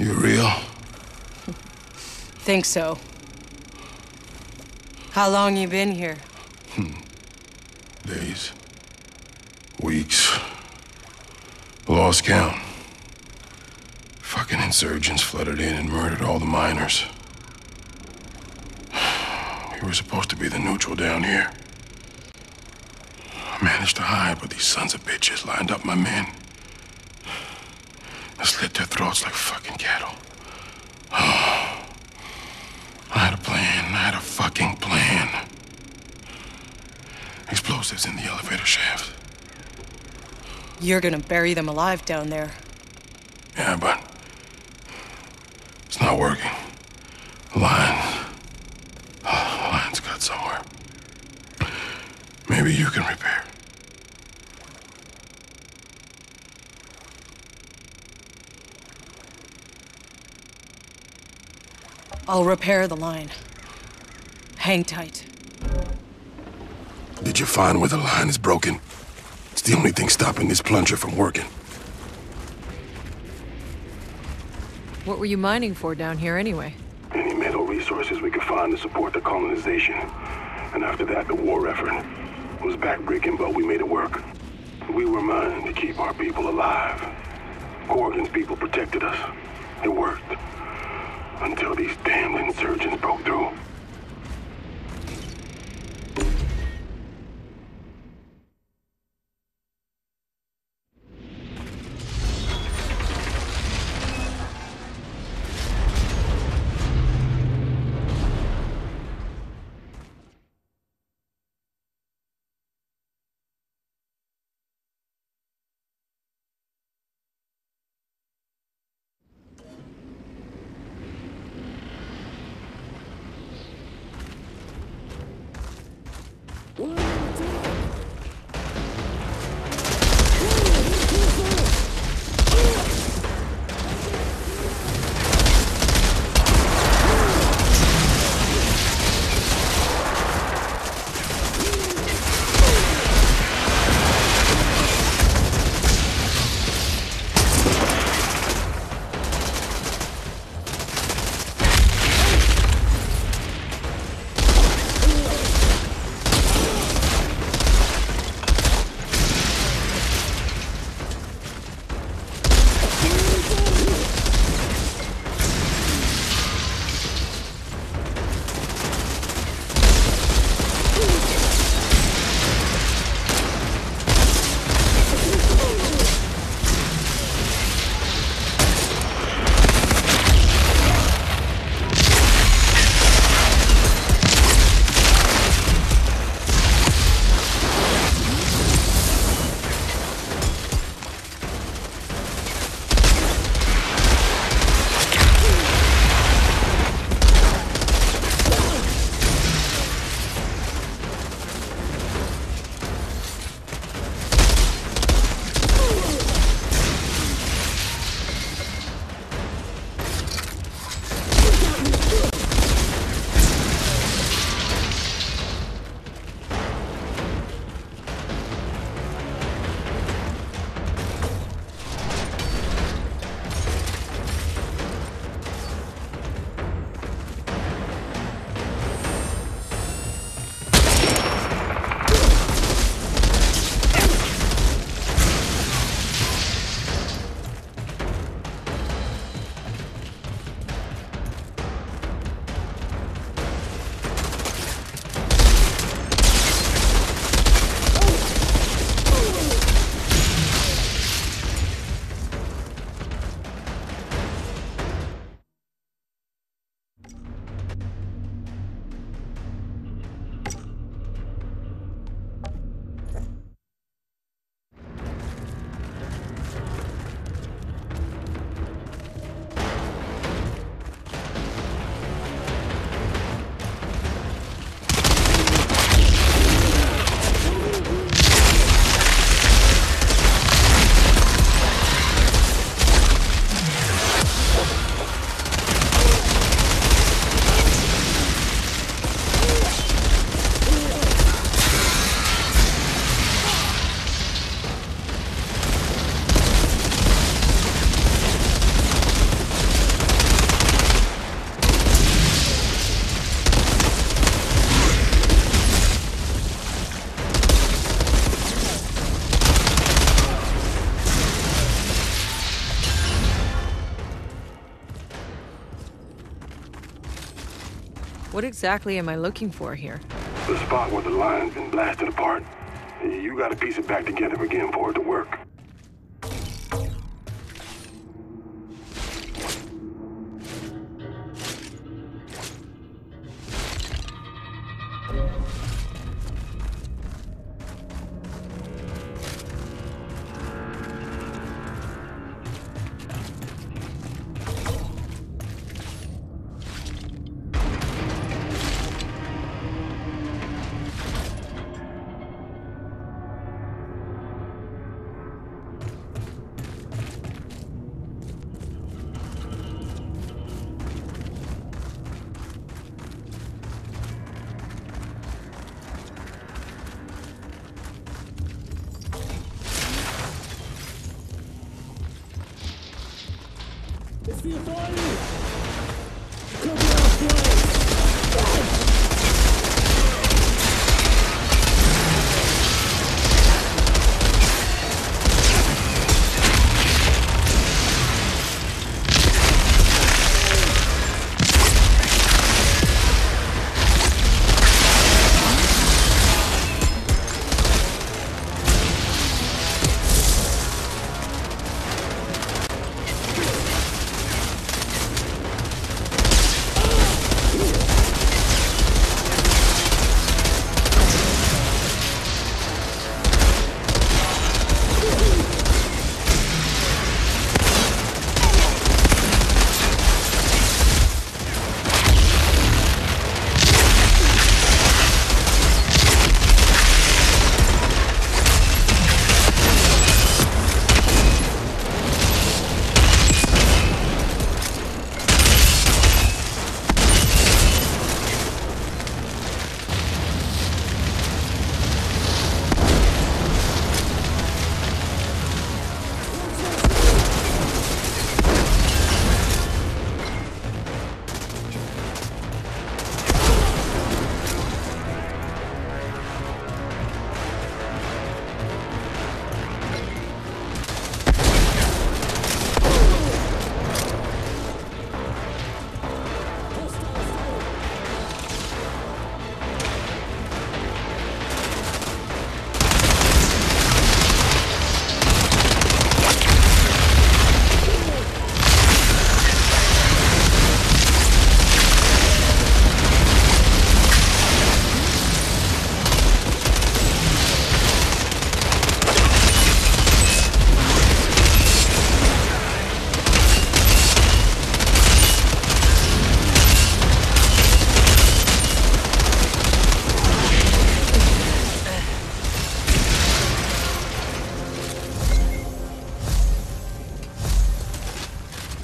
You real? Think so. How long you been here? Days. Weeks. Lost count. Fucking insurgents flooded in and murdered all the miners. We were supposed to be the neutral down here. I managed to hide, but these sons of bitches lined up my men. I slit their throats like fucking cattle. Oh, I had a plan. I had a fucking plan. Explosives in the elevator shaft. You're gonna bury them alive down there. Yeah, but it's not working. The line's cut somewhere. Maybe you can repair. I'll repair the line. Hang tight. Did you find where the line is broken? It's the only thing stopping this plunger from working. What were you mining for down here anyway? Any metal resources we could find to support the colonization. And after that, the war effort. It was backbreaking, but we made it work. We were mining to keep our people alive. Corrigan's people protected us. It worked. Until these damned insurgents broke through. What exactly am I looking for here? The spot where the line's been blasted apart. You gotta piece it back together again for it to work.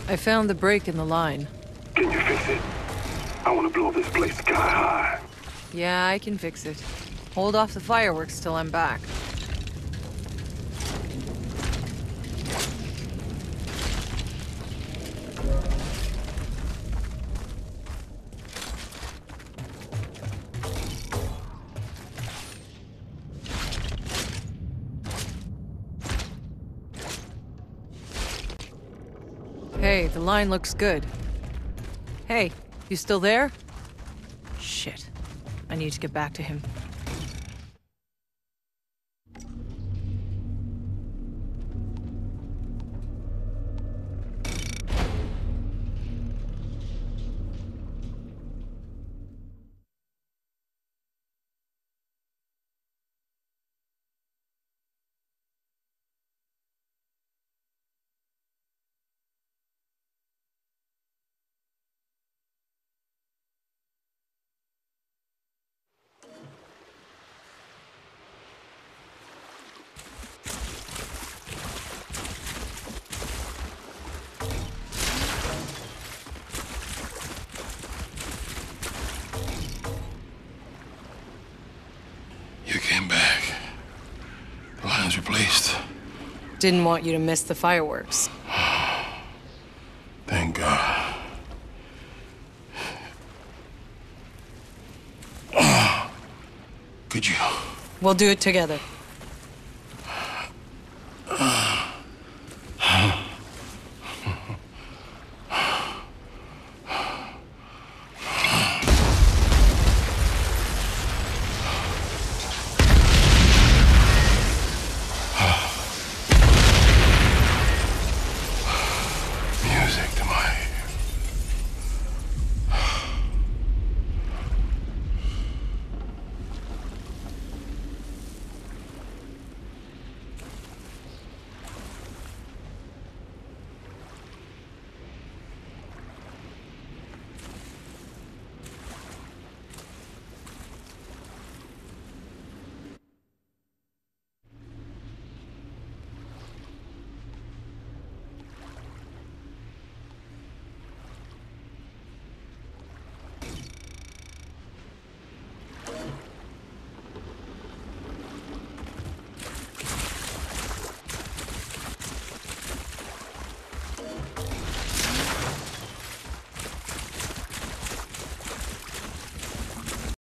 I found the break in the line. Can you fix it? I want to blow this place sky high. Yeah, I can fix it. Hold off the fireworks till I'm back. Hey, the line looks good. Hey, you still there? Shit. I need to get back to him. Didn't want you to miss the fireworks. Thank God. Could you? We'll do it together.